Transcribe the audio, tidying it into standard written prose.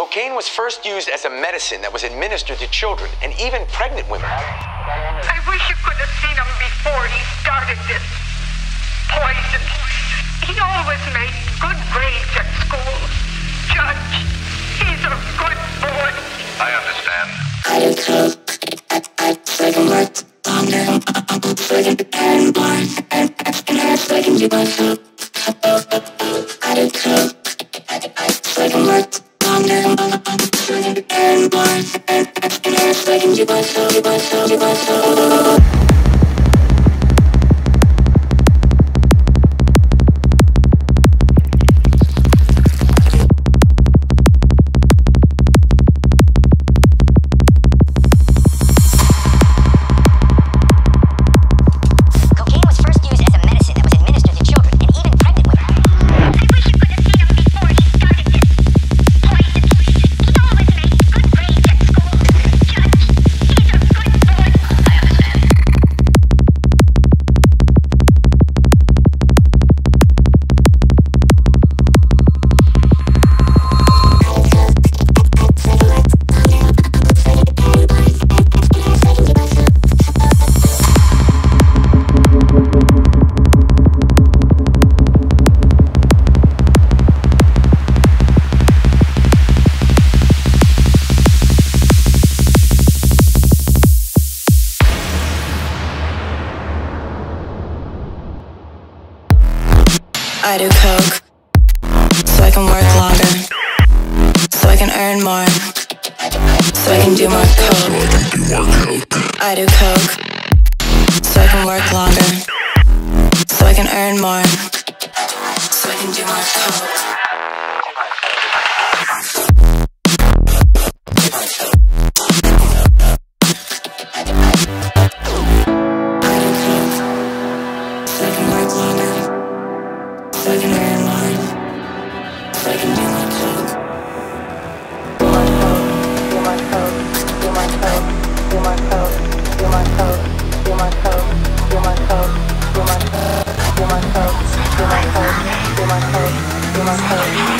Cocaine was first used as a medicine that was administered to children and even pregnant women. I wish you could have seen him before he started this poison. He always made good grades at school. Judge, he's a good boy. I understand. I do coke, so I can work longer, so I can earn more, so I can do more coke. I do coke, so I can work longer, so I can earn more, so I can do more coke. You're my hope.